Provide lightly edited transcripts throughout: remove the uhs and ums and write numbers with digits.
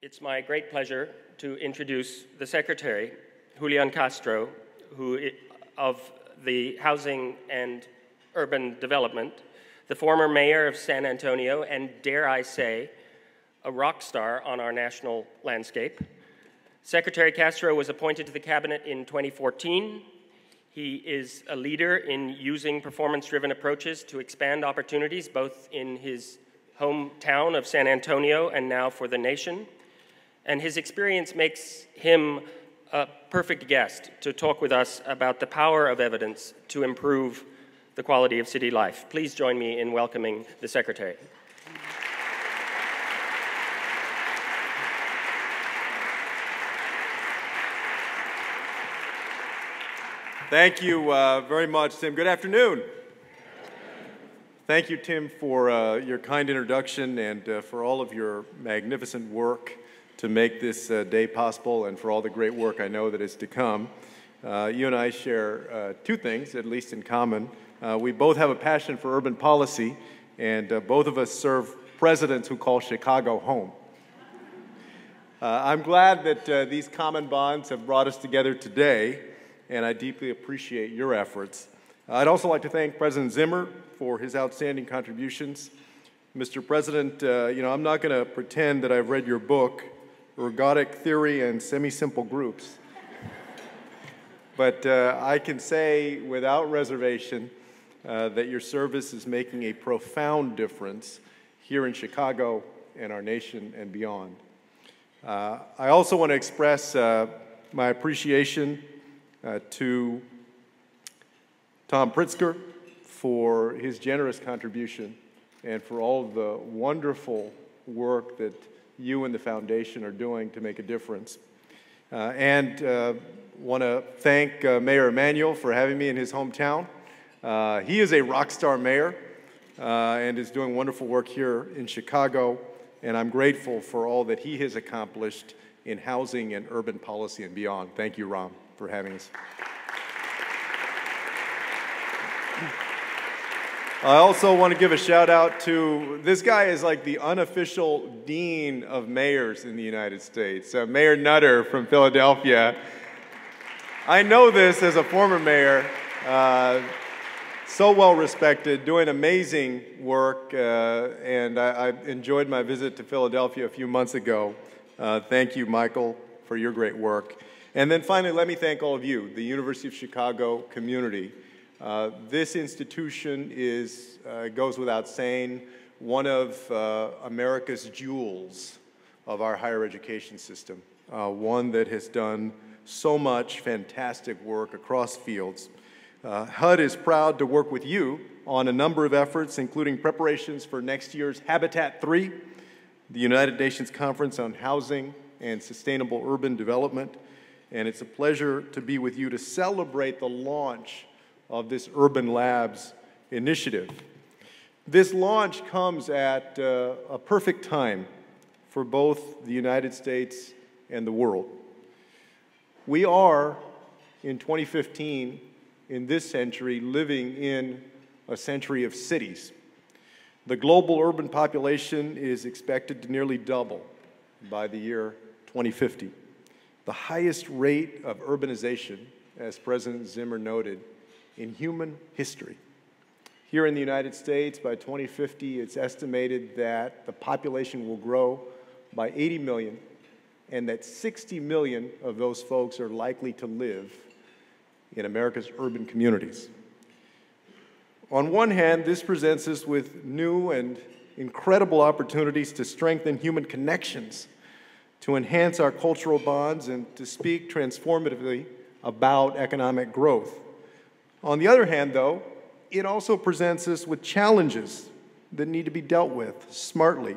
It's my great pleasure to introduce the Secretary, Julián Castro, of the Housing and Urban Development, the former mayor of San Antonio, and dare I say, a rock star on our national landscape. Secretary Castro was appointed to the cabinet in 2014. He is a leader in using performance-driven approaches to expand opportunities both in his hometown of San Antonio and now for the nation. And his experience makes him a perfect guest to talk with us about the power of evidence to improve the quality of city life. Please join me in welcoming the Secretary. Thank you very much, Tim. Good afternoon. Thank you, Tim, for your kind introduction and for all of your magnificent work to make this day possible, and for all the great work I know that is to come. You and I share two things, at least in common. We both have a passion for urban policy, and both of us serve presidents who call Chicago home. I'm glad that these common bonds have brought us together today, and I deeply appreciate your efforts. I'd also like to thank President Zimmer for his outstanding contributions. Mr. President, I'm not going to pretend that I've read your book, Ergodic Theory and Semi-Simple Groups. But I can say without reservation that your service is making a profound difference here in Chicago and our nation and beyond. I also want to express my appreciation to Tom Pritzker for his generous contribution and for all of the wonderful work that you and the foundation are doing to make a difference. And want to thank Mayor Emanuel for having me in his hometown. He is a rock star mayor and is doing wonderful work here in Chicago, and I'm grateful for all that he has accomplished in housing and urban policy and beyond. Thank you, Ram, for having us. I also want to give a shout out to, this guy is like the unofficial dean of mayors in the United States, Mayor Nutter from Philadelphia. I know this as a former mayor, so well respected, doing amazing work, and I enjoyed my visit to Philadelphia a few months ago. Thank you, Michael, for your great work. And then finally, let me thank all of you, the University of Chicago community. This institution is, goes without saying, one of America's jewels of our higher education system, one that has done so much fantastic work across fields. HUD is proud to work with you on a number of efforts, including preparations for next year's Habitat III, the United Nations Conference on Housing and Sustainable Urban Development, and it's a pleasure to be with you to celebrate the launch of this Urban Labs initiative. This launch comes at a perfect time for both the United States and the world. We are, in 2015, in this century, living in a century of cities. The global urban population is expected to nearly double by the year 2050. The highest rate of urbanization, as President Zimmer noted, in human history. Here in the United States, by 2050, it's estimated that the population will grow by 80 million, and that 60 million of those folks are likely to live in America's urban communities. On one hand, this presents us with new and incredible opportunities to strengthen human connections, to enhance our cultural bonds, and to speak transformatively about economic growth. On the other hand, though, it also presents us with challenges that need to be dealt with smartly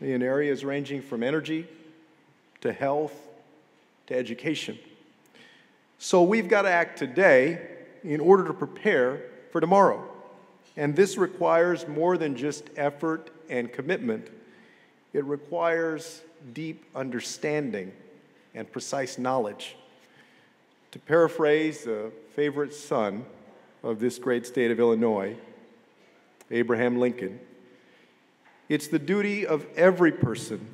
in areas ranging from energy to health to education. So we've got to act today in order to prepare for tomorrow. And this requires more than just effort and commitment. It requires deep understanding and precise knowledge. To paraphrase the favorite son of this great state of Illinois, Abraham Lincoln, it's the duty of every person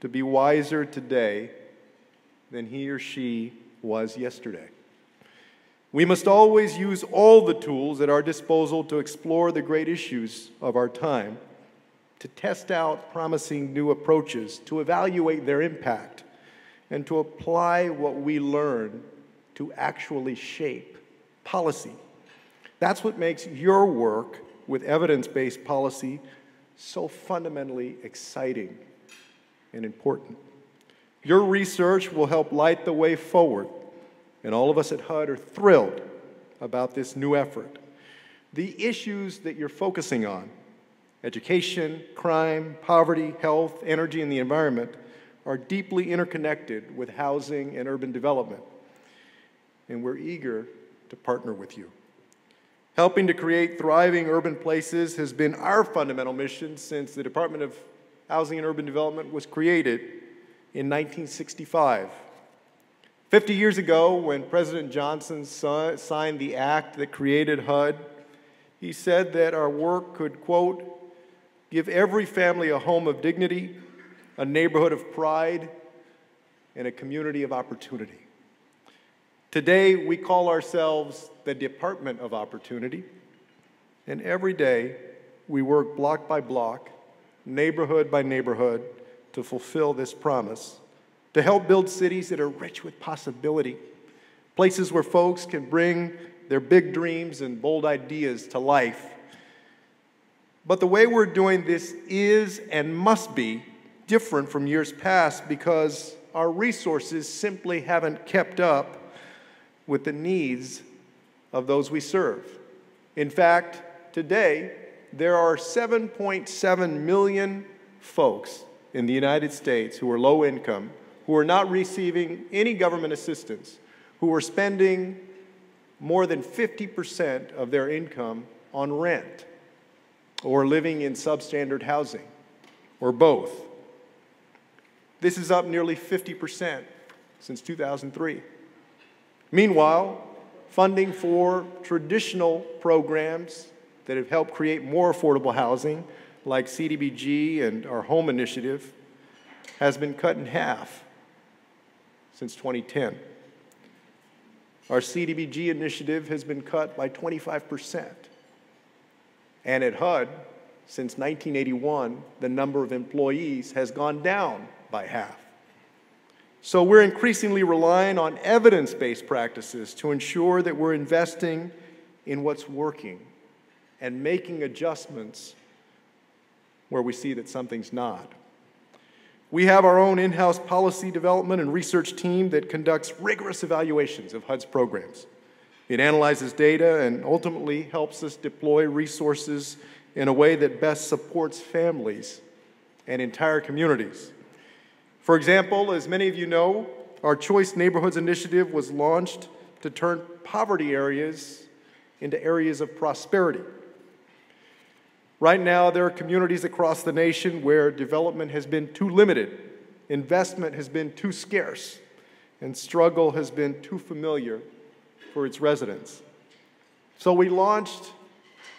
to be wiser today than he or she was yesterday. We must always use all the tools at our disposal to explore the great issues of our time, to test out promising new approaches, to evaluate their impact, and to apply what we learn to actually shape policy. That's what makes your work with evidence-based policy so fundamentally exciting and important. Your research will help light the way forward, and all of us at HUD are thrilled about this new effort. The issues that you're focusing on, education, crime, poverty, health, energy, and the environment, are deeply interconnected with housing and urban development, and we're eager to partner with you. Helping to create thriving urban places has been our fundamental mission since the Department of Housing and Urban Development was created in 1965. 50 years ago, when President Johnson signed the act that created HUD, he said that our work could, quote, give every family a home of dignity, a neighborhood of pride, and a community of opportunity. Today, we call ourselves the Department of Opportunity, and every day we work block by block, neighborhood by neighborhood, to fulfill this promise, to help build cities that are rich with possibility, places where folks can bring their big dreams and bold ideas to life. But the way we're doing this is and must be different from years past, because our resources simply haven't kept up with the needs of those we serve. In fact, today, there are 7.7 million folks in the United States who are low income, who are not receiving any government assistance, who are spending more than 50% of their income on rent, or living in substandard housing, or both. This is up nearly 50% since 2003. Meanwhile, funding for traditional programs that have helped create more affordable housing, like CDBG and our home initiative, has been cut in half since 2010. Our CDBG initiative has been cut by 25%. And at HUD, since 1981, the number of employees has gone down by half. So we're increasingly relying on evidence-based practices to ensure that we're investing in what's working and making adjustments where we see that something's not. We have our own in-house policy development and research team that conducts rigorous evaluations of HUD's programs. It analyzes data and ultimately helps us deploy resources in a way that best supports families and entire communities. For example, as many of you know, our Choice Neighborhoods Initiative was launched to turn poverty areas into areas of prosperity. Right now, there are communities across the nation where development has been too limited, investment has been too scarce, and struggle has been too familiar for its residents. So we launched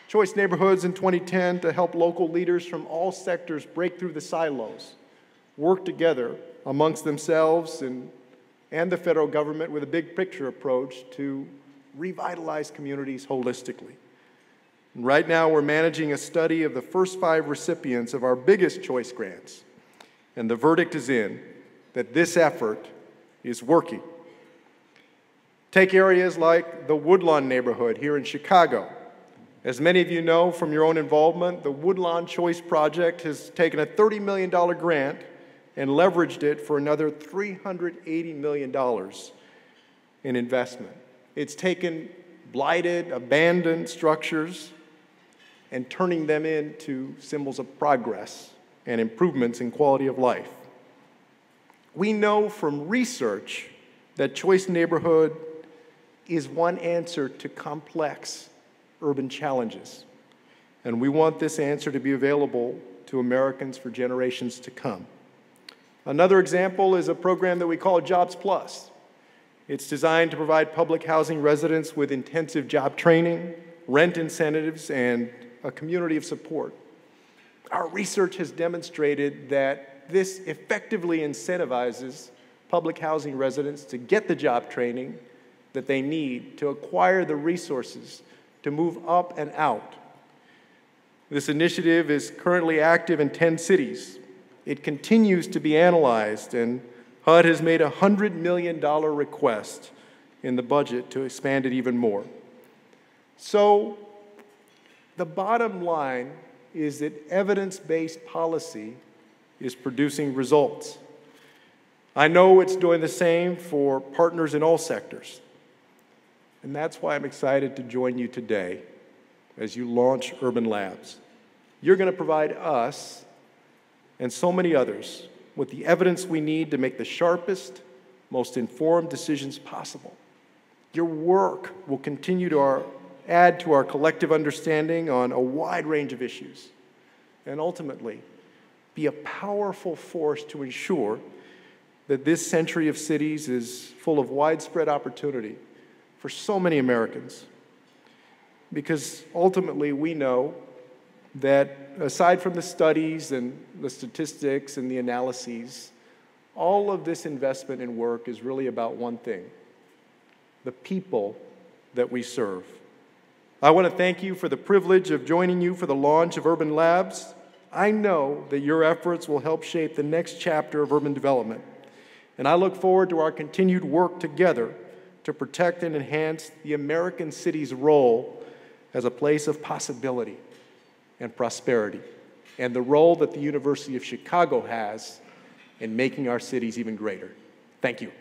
Choice Neighborhoods in 2010 to help local leaders from all sectors break through the silos, work together amongst themselves and the federal government with a big picture approach to revitalize communities holistically. And right now, we're managing a study of the first 5 recipients of our biggest Choice grants, and the verdict is in that this effort is working. Take areas like the Woodlawn neighborhood here in Chicago. As many of you know from your own involvement, the Woodlawn Choice Project has taken a $30 million grant and leveraged it for another $380 million in investment. It's taken blighted, abandoned structures and turning them into symbols of progress and improvements in quality of life. We know from research that Choice Neighborhood is one answer to complex urban challenges, and we want this answer to be available to Americans for generations to come. Another example is a program that we call Jobs Plus. It's designed to provide public housing residents with intensive job training, rent incentives, and a community of support. Our research has demonstrated that this effectively incentivizes public housing residents to get the job training that they need to acquire the resources to move up and out. This initiative is currently active in 10 cities. It continues to be analyzed, and HUD has made a $100 million request in the budget to expand it even more. So the bottom line is that evidence-based policy is producing results. I know it's doing the same for partners in all sectors. And that's why I'm excited to join you today as you launch Urban Labs. You're going to provide us and so many others with the evidence we need to make the sharpest, most informed decisions possible. Your work will continue to add to our collective understanding on a wide range of issues, and ultimately be a powerful force to ensure that this century of cities is full of widespread opportunity for so many Americans. Because ultimately we know that aside from the studies and the statistics and the analyses, all of this investment and work is really about one thing: the people that we serve. I want to thank you for the privilege of joining you for the launch of Urban Labs. I know that your efforts will help shape the next chapter of urban development, and I look forward to our continued work together to protect and enhance the American city's role as a place of possibility and prosperity, and the role that the University of Chicago has in making our cities even greater. Thank you.